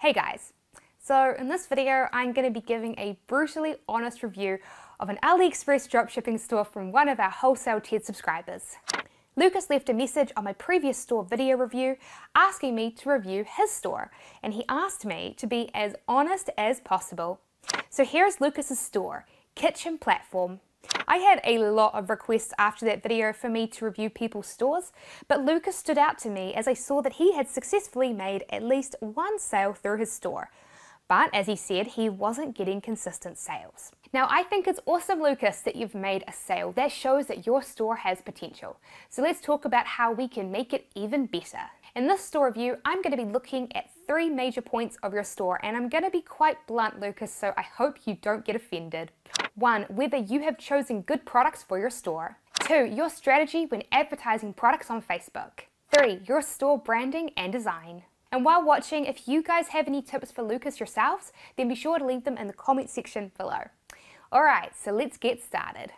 Hey guys, so in this video I'm going to be giving a brutally honest review of an AliExpress dropshipping store from one of our Wholesale Ted subscribers. Lucas left a message on my previous store video review asking me to review his store, and he asked me to be as honest as possible. So here's Lucas's store, Kitchen Platform. I had a lot of requests after that video for me to review people's stores, but Lucas stood out to me as I saw that he had successfully made at least one sale through his store. But as he said, he wasn't getting consistent sales. Now I think it's awesome, Lucas, that you've made a sale. That shows that your store has potential. So let's talk about how we can make it even better. In this store review, I'm going to be looking at three major points of your store, and I'm going to be quite blunt, Lucas, so I hope you don't get offended. 1. Whether you have chosen good products for your store. 2. Your strategy when advertising products on Facebook. 3. Your store branding and design. And while watching, if you guys have any tips for Lucas yourselves, then be sure to leave them in the comment section below. Alright, so let's get started.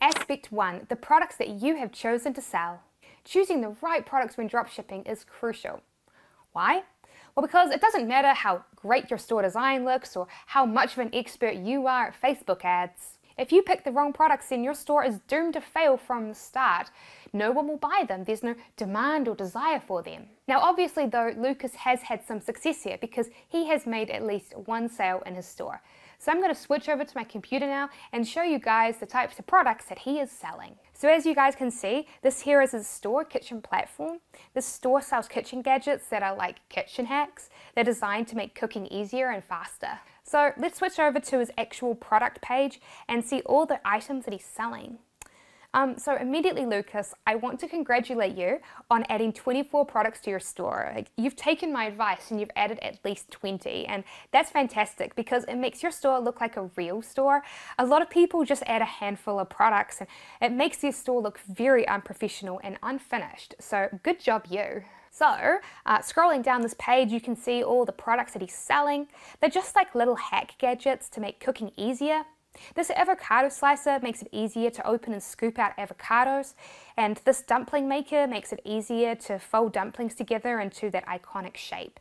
Aspect 1. The products that you have chosen to sell. Choosing the right products when dropshipping is crucial. Why? Well, because it doesn't matter how great your store design looks or how much of an expert you are at Facebook ads. If you pick the wrong products, then your store is doomed to fail from the start. No one will buy them. There's no demand or desire for them. Now, obviously, though, Lucas has had some success here because he has made at least one sale in his store. So I'm going to switch over to my computer now and show you guys the types of products that he is selling. So as you guys can see, this here is his store, Kitchen Platform. This store sells kitchen gadgets that are like kitchen hacks. They're designed to make cooking easier and faster. So let's switch over to his actual product page and see all the items that he's selling. So immediately, Lucas, I want to congratulate you on adding 24 products to your store. You've taken my advice and you've added at least 20, and that's fantastic because it makes your store look like a real store. A lot of people just add a handful of products and it makes their store look very unprofessional and unfinished. So good job you. So scrolling down this page, you can see all the products that he's selling. They're just like little hack gadgets to make cooking easier. This avocado slicer makes it easier to open and scoop out avocados, and this dumpling maker makes it easier to fold dumplings together into that iconic shape.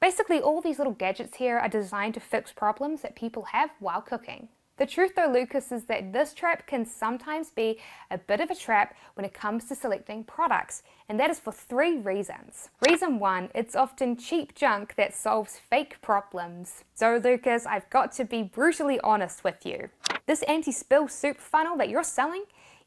Basically, all these little gadgets here are designed to fix problems that people have while cooking. The truth though, Lucas, is that this trap can sometimes be a bit of a trap when it comes to selecting products, and that is for three reasons. Reason 1, it's often cheap junk that solves fake problems. So Lucas, I've got to be brutally honest with you. This anti-spill soup funnel that you're selling,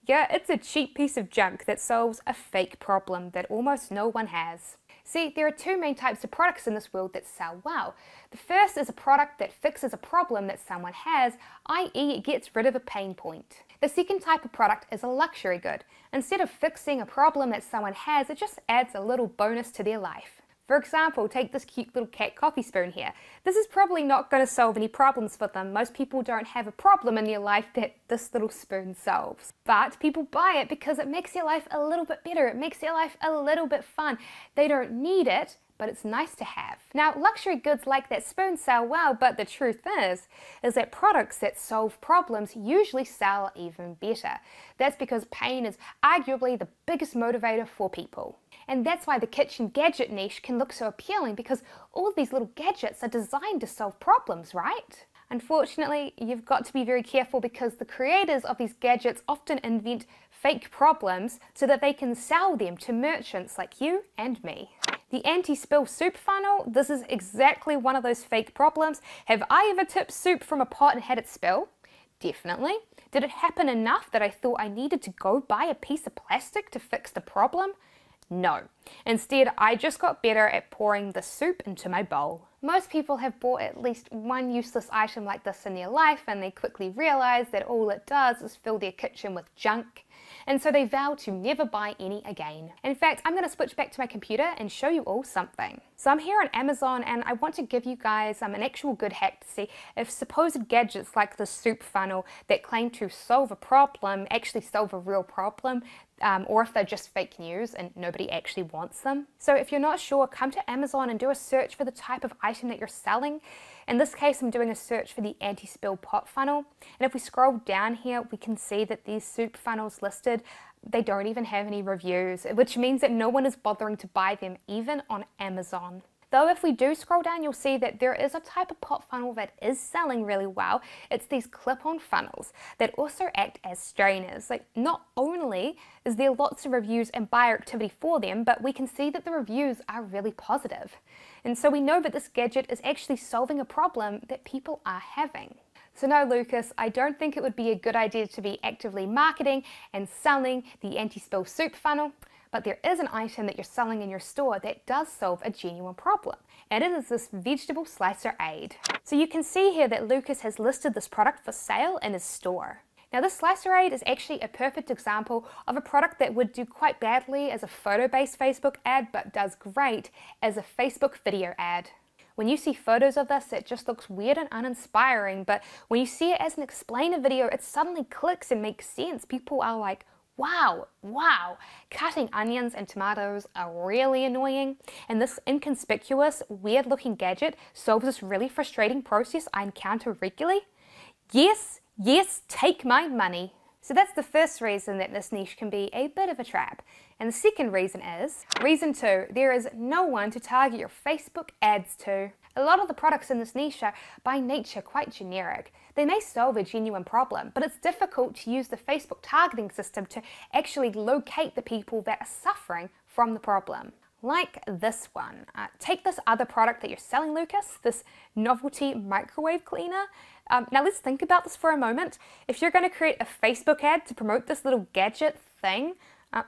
yeah, it's a cheap piece of junk that solves a fake problem that almost no one has. See, there are two main types of products in this world that sell well. The first is a product that fixes a problem that someone has, i.e. it gets rid of a pain point. The second type of product is a luxury good. Instead of fixing a problem that someone has, it just adds a little bonus to their life. For example, take this cute little cat coffee spoon here. This is probably not going to solve any problems for them. Most people don't have a problem in their life that this little spoon solves. But people buy it because it makes their life a little bit better. It makes their life a little bit fun. They don't need it, but it's nice to have. Now, luxury goods like that spoon sell well, but the truth is that products that solve problems usually sell even better. That's because pain is arguably the biggest motivator for people. And that's why the kitchen gadget niche can look so appealing, because all these little gadgets are designed to solve problems, right? Unfortunately, you've got to be very careful because the creators of these gadgets often invent fake problems so that they can sell them to merchants like you and me. The anti-spill soup funnel, this is exactly one of those fake problems. Have I ever tipped soup from a pot and had it spill? Definitely. Did it happen enough that I thought I needed to go buy a piece of plastic to fix the problem? No. Instead, I just got better at pouring the soup into my bowl. Most people have bought at least one useless item like this in their life, and they quickly realize that all it does is fill their kitchen with junk, and so they vow to never buy any again. In fact, I'm going to switch back to my computer and show you all something. So I'm here on Amazon, and I want to give you guys an actual good hack to see if supposed gadgets like the soup funnel that claim to solve a problem actually solve a real problem, or if they're just fake news and nobody actually wants them. So if you're not sure, come to Amazon and do a search for the type of item that you're selling. In this case, I'm doing a search for the anti-spill pot funnel. And if we scroll down here, we can see that these soup funnels listed they don't even have any reviews, which means that no one is bothering to buy them, even on Amazon. Though if we do scroll down, you'll see that there is a type of pot funnel that is selling really well. It's these clip-on funnels that also act as strainers. Like, not only is there lots of reviews and buyer activity for them, but we can see that the reviews are really positive. And so we know that this gadget is actually solving a problem that people are having. So no, Lucas, I don't think it would be a good idea to be actively marketing and selling the anti-spill soup funnel, but there is an item that you're selling in your store that does solve a genuine problem, and it is this vegetable slicer aid. So you can see here that Lucas has listed this product for sale in his store. Now this slicer aid is actually a perfect example of a product that would do quite badly as a photo-based Facebook ad, but does great as a Facebook video ad. When you see photos of this, it just looks weird and uninspiring, but when you see it as an explainer video, it suddenly clicks and makes sense. People are like, wow, cutting onions and tomatoes are really annoying, and this inconspicuous, weird looking gadget solves this really frustrating process I encounter regularly. Yes, take my money. So that's the first reason that this niche can be a bit of a trap. And the second reason is, reason 2, there is no one to target your Facebook ads to. A lot of the products in this niche are by nature quite generic. They may solve a genuine problem, but it's difficult to use the Facebook targeting system to actually locate the people that are suffering from the problem. Like this one. Take this other product that you're selling, Lucas, this novelty microwave cleaner. Now let's think about this for a moment. If you're going to create a Facebook ad to promote this little gadget thing,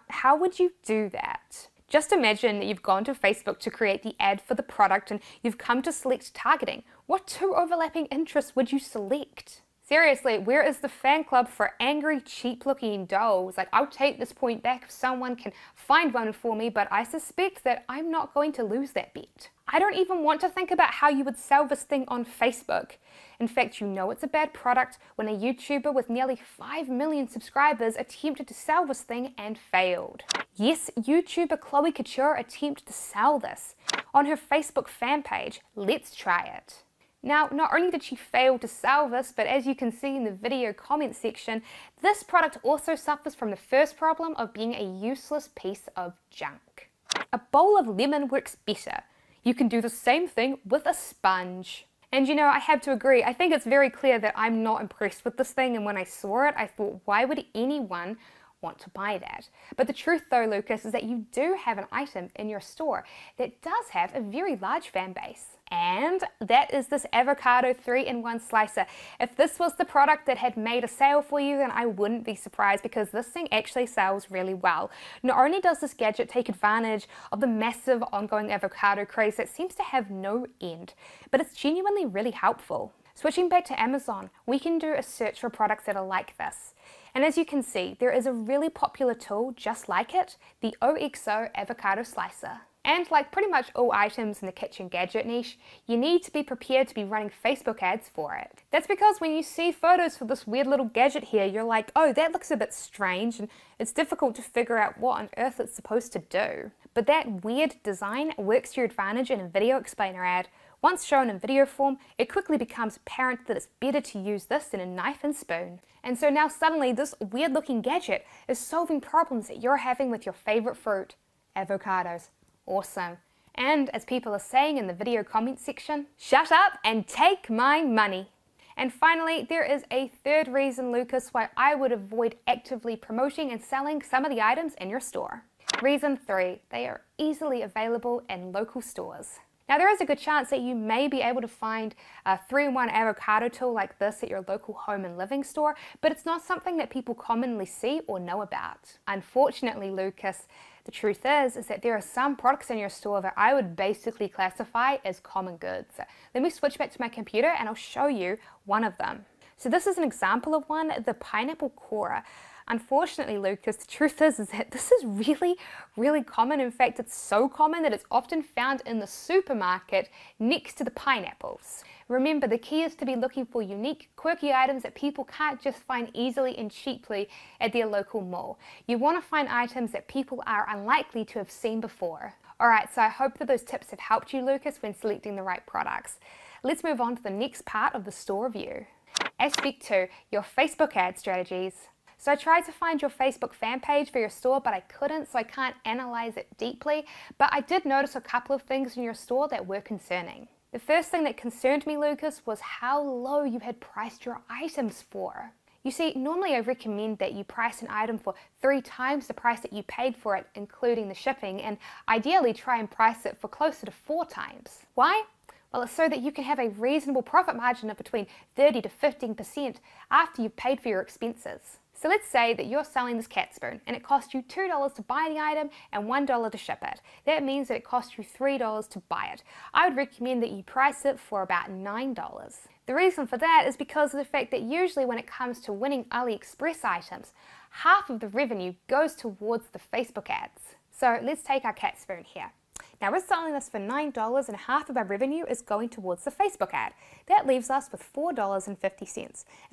how would you do that? Just imagine that you've gone to Facebook to create the ad for the product and you've come to select targeting. What two overlapping interests would you select? Seriously, where is the fan club for angry, cheap-looking dolls? Like, I'll take this point back if someone can find one for me, but I suspect that I'm not going to lose that bet. I don't even want to think about how you would sell this thing on Facebook. In fact, you know it's a bad product when a YouTuber with nearly 5 million subscribers attempted to sell this thing and failed. Yes, YouTuber Chloe Couture attempted to sell this on her Facebook fan page. Let's try it. Now, not only did she fail to sell this, but as you can see in the video comment section, this product also suffers from the first problem of being a useless piece of junk. A bowl of lemon works better. You can do the same thing with a sponge. And you know, I have to agree, I think it's very clear that I'm not impressed with this thing, and when I saw it, I thought, why would anyone want to buy that? But the truth though, Lucas, is that you do have an item in your store that does have a very large fan base. And that is this avocado 3-in-1 slicer. If this was the product that had made a sale for you, then I wouldn't be surprised, because this thing actually sells really well. Not only does this gadget take advantage of the massive ongoing avocado craze that seems to have no end, but it's genuinely really helpful. Switching back to Amazon, we can do a search for products that are like this. And as you can see, there is a really popular tool just like it, the OXO avocado slicer. And like pretty much all items in the kitchen gadget niche, you need to be prepared to be running Facebook ads for it. That's because when you see photos for this weird little gadget here, you're like, oh, that looks a bit strange, and it's difficult to figure out what on earth it's supposed to do. But that weird design works to your advantage in a video explainer ad. Once shown in video form, it quickly becomes apparent that it's better to use this than a knife and spoon. And so now suddenly this weird looking gadget is solving problems that you're having with your favorite fruit, avocados. Awesome. And as people are saying in the video comment section, shut up and take my money. And finally, there is a third reason, Lucas, why I would avoid actively promoting and selling some of the items in your store. Reason 3, they are easily available in local stores. Now there is a good chance that you may be able to find a 3-in-1 avocado tool like this at your local home and living store, but it's not something that people commonly see or know about. Unfortunately, Lucas, the truth is that there are some products in your store that I would basically classify as common goods. Let me switch back to my computer and I'll show you one of them. So this is an example of one, the pineapple corer. Unfortunately, Lucas, the truth is that this is really, really common. In fact, it's so common that it's often found in the supermarket next to the pineapples. Remember, the key is to be looking for unique, quirky items that people can't just find easily and cheaply at their local mall. You want to find items that people are unlikely to have seen before. Alright, so I hope that those tips have helped you, Lucas, when selecting the right products. Let's move on to the next part of the store review. Aspect 2, your Facebook ad strategies. So I tried to find your Facebook fan page for your store, but I couldn't, so I can't analyze it deeply. But I did notice a couple of things in your store that were concerning. The first thing that concerned me, Lucas, was how low you had priced your items for. You see, normally I recommend that you price an item for 3 times the price that you paid for it, including the shipping, and ideally try and price it for closer to 4 times. Why? Well, it's so that you can have a reasonable profit margin of between 30 to 15% after you've paid for your expenses. So let's say that you're selling this cat spoon and it cost you $2 to buy the item and $1 to ship it. That means that it cost you $3 to buy it. I would recommend that you price it for about $9. The reason for that is because of the fact that usually when it comes to winning AliExpress items, half of the revenue goes towards the Facebook ads. So let's take our cat spoon here. Now we're selling this for $9 and half of our revenue is going towards the Facebook ad. That leaves us with $4.50. And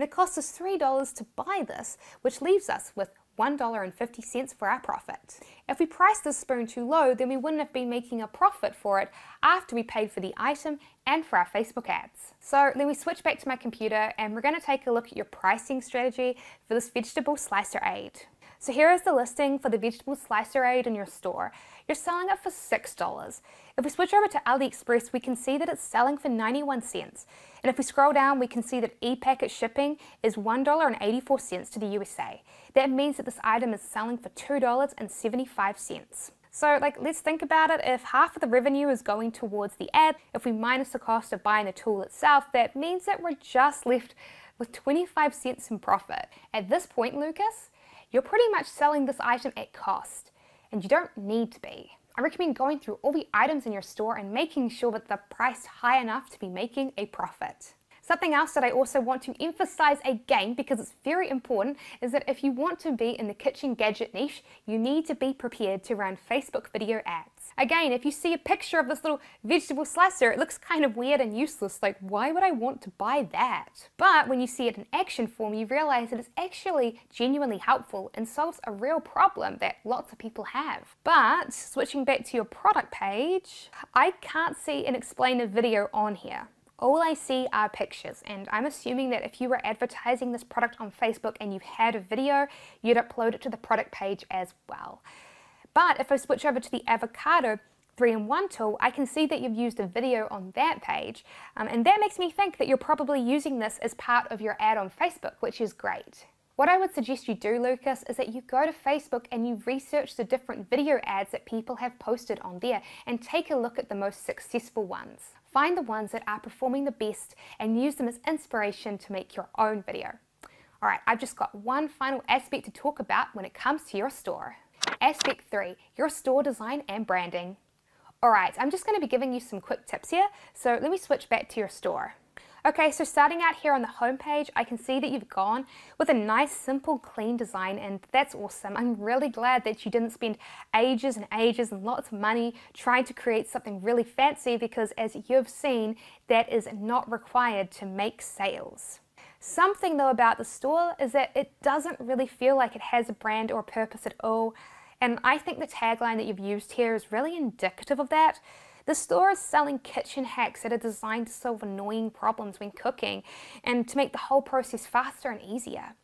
it costs us $3 to buy this, which leaves us with $1.50 for our profit. If we priced this spoon too low, then we wouldn't have been making a profit for it after we paid for the item and for our Facebook ads. So then we switch back to my computer and we're going to take a look at your pricing strategy for this vegetable slicer aid. So here is the listing for the vegetable slicer aid in your store. You're selling it for $6. If we switch over to AliExpress, we can see that it's selling for 91 cents. And if we scroll down, we can see that e-packet shipping is $1.84 to the USA. That means that this item is selling for $2.75. So let's think about it. If half of the revenue is going towards the ad, if we minus the cost of buying the tool itself, that means that we're just left with 25 cents in profit. At this point, Lucas, you're pretty much selling this item at cost, and you don't need to be. I recommend going through all the items in your store and making sure that they're priced high enough to be making a profit. Something else that I also want to emphasize again, because it's very important, is that if you want to be in the kitchen gadget niche, you need to be prepared to run Facebook video ads. Again, if you see a picture of this little vegetable slicer, it looks kind of weird and useless. Why would I want to buy that? But when you see it in action form, you realize that it's actually genuinely helpful and solves a real problem that lots of people have. But switching back to your product page, I can't see an explainer video on here. All I see are pictures, and I'm assuming that if you were advertising this product on Facebook and you had a video, you'd upload it to the product page as well. But if I switch over to the avocado 3-in-1 tool, I can see that you've used a video on that page, and that makes me think that you're probably using this as part of your ad on Facebook, which is great. What I would suggest you do, Lucas, is that you go to Facebook and you research the different video ads that people have posted on there and take a look at the most successful ones. Find the ones that are performing the best and use them as inspiration to make your own video. All right, I've just got one final aspect to talk about when it comes to your store. Aspect 3, your store design and branding. All right, I'm just going to be giving you some quick tips here, so let me switch back to your store. Okay, so starting out here on the homepage, I can see that you've gone with a nice, simple, clean design, and that's awesome. I'm really glad that you didn't spend ages and ages and lots of money trying to create something really fancy, because as you've seen, that is not required to make sales. Something though about the store is that it doesn't really feel like it has a brand or a purpose at all, and I think the tagline that you've used here is really indicative of that. The store is selling kitchen hacks that are designed to solve annoying problems when cooking and to make the whole process faster and easier.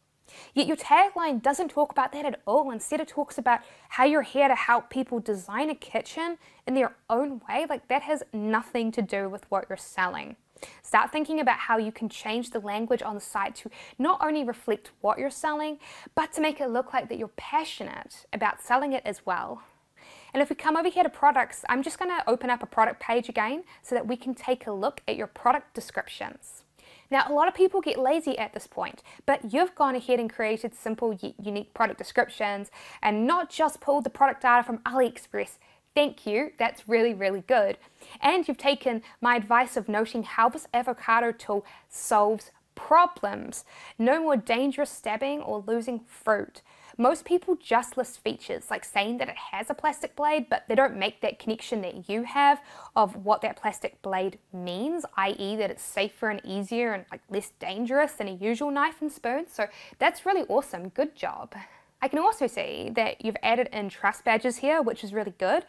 Yet your tagline doesn't talk about that at all. Instead, it talks about how you're here to help people design a kitchen in their own way. That has nothing to do with what you're selling. Start thinking about how you can change the language on the site to not only reflect what you're selling, but to make it look like that you're passionate about selling it as well. And if we come over here to products, I'm just going to open up a product page again so that we can take a look at your product descriptions. Now, a lot of people get lazy at this point, but you've gone ahead and created simple yet unique product descriptions and not just pulled the product data from AliExpress. Thank you, that's really, really good. And you've taken my advice of noting how this avocado tool solves problems. No more dangerous stabbing or losing fruit. Most people just list features, like saying that it has a plastic blade, but they don't make that connection that you have of what that plastic blade means, i.e. that it's safer and easier and less dangerous than a usual knife and spoon. So that's really awesome. Good job. I can also see that you've added in trust badges here, which is really good.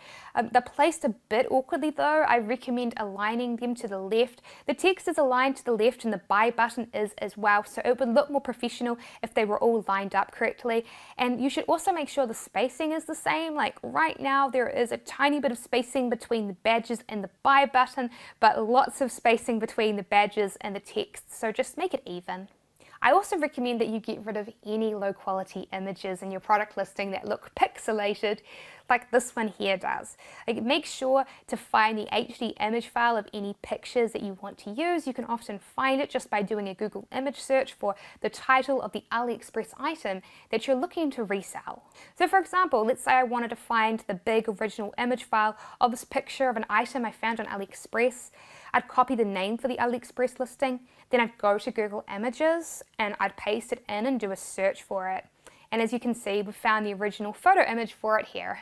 They're placed a bit awkwardly though. I recommend aligning them to the left. The text is aligned to the left and the buy button is as well, so it would look more professional if they were all lined up correctly. And you should also make sure the spacing is the same. Like right now there is a tiny bit of spacing between the badges and the buy button, but lots of spacing between the badges and the text, so just make it even. I also recommend that you get rid of any low quality images in your product listing that look pixelated like this one here does. Like, make sure to find the HD image file of any pictures that you want to use. You can often find it just by doing a Google image search for the title of the AliExpress item that you're looking to resell. So for example, let's say I wanted to find the big original image file of this picture of an item I found on AliExpress. I'd copy the name for the AliExpress listing, then I'd go to Google Images and I'd paste it in and do a search for it. And as you can see, we found the original photo image for it here.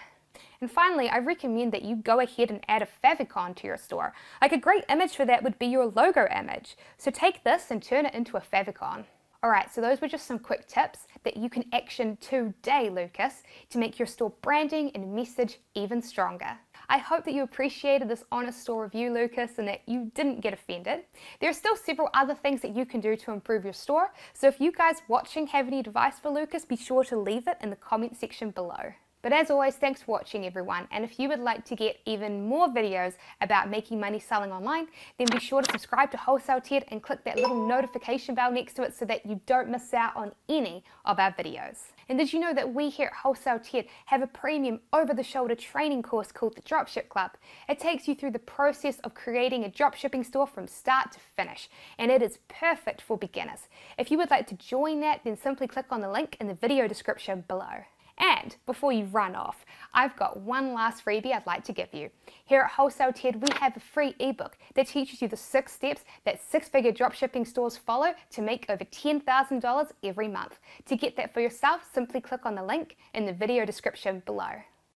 And finally, I recommend that you go ahead and add a favicon to your store. Like a great image for that would be your logo image. So take this and turn it into a favicon. Alright, so those were just some quick tips that you can action today, Lucas, to make your store branding and message even stronger. I hope that you appreciated this honest store review, Lucas, and that you didn't get offended. There are still several other things that you can do to improve your store, so if you guys watching have any advice for Lucas, be sure to leave it in the comment section below. But as always, thanks for watching everyone, and if you would like to get even more videos about making money selling online, then be sure to subscribe to Wholesale Ted and click that little notification bell next to it so that you don't miss out on any of our videos. And did you know that we here at Wholesale Ted have a premium over-the-shoulder training course called the Dropship Club? It takes you through the process of creating a dropshipping store from start to finish, and it is perfect for beginners. If you would like to join that, then simply click on the link in the video description below. And before you run off, I've got one last freebie I'd like to give you. Here at Wholesale Ted, we have a free ebook that teaches you the 6 steps that 6-figure dropshipping stores follow to make over $10,000 every month. To get that for yourself, simply click on the link in the video description below.